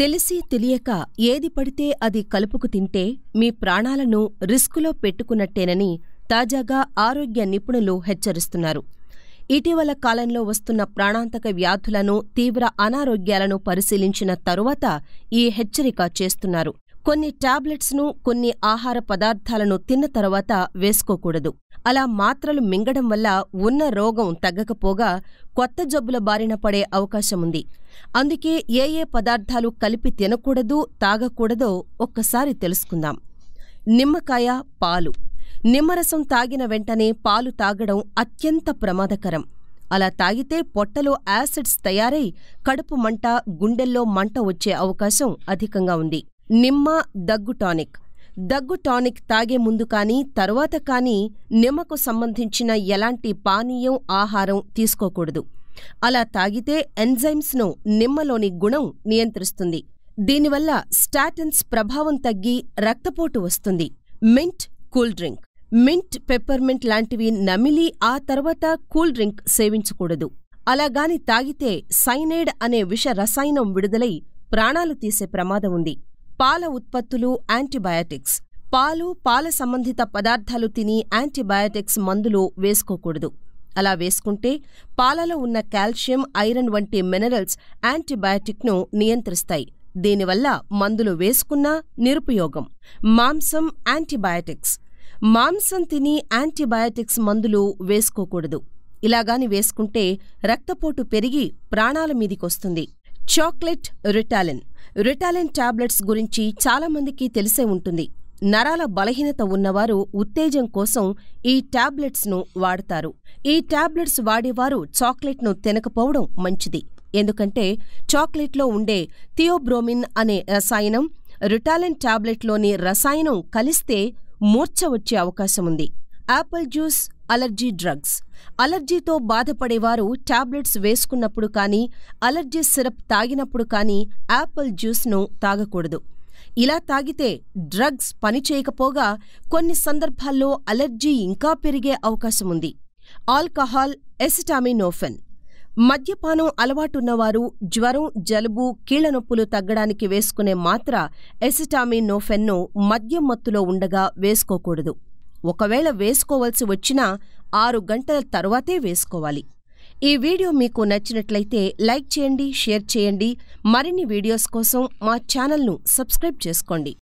తెలిసి తెలియక ఏది పడితే అది కలుపుకు తింటే మీ ప్రాణాలను రిస్కులో పెట్టుకున్నట్టేనని తాజాగా ఆరోగ్య నిపుణులు హెచ్చరిస్తున్నారు. ఇటీవల కాలంలో వస్తున్న ప్రాణాంతక వ్యాధులను, తీవ్ర అనారోగ్యాలను పరిశీలించిన తరువాత ఈ హెచ్చరిక చేస్తున్నారు. కొన్ని టాబ్లెట్స్ను, కొన్ని ఆహార పదార్థాలను తిన్న తర్వాత వేసుకోకూడదు. అలా మాత్రలు మింగడం వల్ల ఉన్న రోగం తగ్గకపోగా కొత్త జబ్బుల బారిన పడే అవకాశముంది. అందుకే ఏ ఏ పదార్థాలు కలిపి తినకూడదు, తాగకూడదో ఒక్కసారి తెలుసుకుందాం. నిమ్మకాయ పాలు. నిమ్మరసం తాగిన వెంటనే పాలు తాగడం అత్యంత ప్రమాదకరం. అలా తాగితే పొట్టలో యాసిడ్స్ తయారై కడుపు మంట, గుండెల్లో మంట వచ్చే అవకాశం అధికంగా ఉంది. నిమ్మ దగ్గు టానిక్. దగ్గు టానిక్ తాగే ముందు కానీ తర్వాత కానీ నిమ్మకు సంబంధించిన ఎలాంటి పానీయం, ఆహారం తీసుకోకూడదు. అలా తాగితే ఎంజైమ్స్ను నిమ్మలోని గుణం నియంత్రిస్తుంది. దీనివల్ల స్టాటిన్స్ ప్రభావం తగ్గి రక్తపోటు వస్తుంది. Mint cool drink. Mint, peppermint లాంటివి నమిలి ఆ తర్వాత కూల్ డ్రింక్ సేవించకూడదు. అలాగాని తాగితే సైనైడ్ అనే విష రసాయనం విడుదలై ప్రాణాలు తీసే ప్రమాదం ఉంది. పాల ఉత్పత్తులు, యాంటీబయాటిక్స్. పాలు, పాల సంబంధిత పదార్థాలు తిని యాంటీబయాటిక్స్ మందులు వేసుకోకూడదు. అలా వేసుకుంటే పాలలో ఉన్న కాల్షియం, ఐరన్ వంటి మినరల్స్ యాంటీబయాటిక్ను నియంత్రిస్తాయి. దీనివల్ల మందులు వేసుకున్నా నిరుపయోగం. మాంసం, యాంటీబయాటిక్స్. మాంసం తిని యాంటీబయాటిక్స్ మందులు వేసుకోకూడదు. ఇలాగాని వేసుకుంటే రక్తపోటు పెరిగి ప్రాణాల మీదికొస్తుంది. Chocolate, Ritalin. రిటాలిన్ టాబ్లెట్స్ గురించి చాలామందికి తెలిసే ఉంటుంది. నరాల బలహీనత ఉన్నవారు ఉత్తేజం కోసం ఈ టాబ్లెట్స్ను వాడతారు. ఈ టాబ్లెట్స్ వాడేవారు చాక్లెట్ను తినకపోవడం మంచిది. ఎందుకంటే చాక్లెట్లో ఉండే థియోబ్రోమిన్ అనే రసాయనం రిటాలిన్ టాబ్లెట్లోని రసాయనం కలిస్తే మూర్ఛ వచ్చే అవకాశముంది. Apple juice, allergy drugs. అలర్జీతో బాధపడేవారు టాబ్లెట్స్ వేసుకున్నప్పుడు కానీ, అలర్జీ సిరప్ తాగినప్పుడు కానీ యాపిల్ జ్యూస్ను తాగకూడదు. ఇలా తాగితే డ్రగ్స్ పనిచేయకపోగా కొన్ని సందర్భాల్లో అలర్జీ ఇంకా పెరిగే అవకాశముంది. Alcohol, acetaminophen. మద్యపానం అలవాటున్నవారు జ్వరం, జలుబు, కీళ్లనొప్పులు తగ్గడానికి వేసుకునే మాత్ర ఎసిటామినోఫెన్ను మద్యం మత్తులో ఉండగా వేసుకోకూడదు. ఒకవేళ వేసుకోవలసి వచ్చినా 6 గంటల తరువాతే వేసుకోవాలి. ఈ వీడియో మీకు నచ్చినట్లయితే లైక్ చేయండి, షేర్ చేయండి. మరిన్ని వీడియోస్ కోసం మా ఛానల్ను సబ్స్క్రైబ్ చేసుకోండి.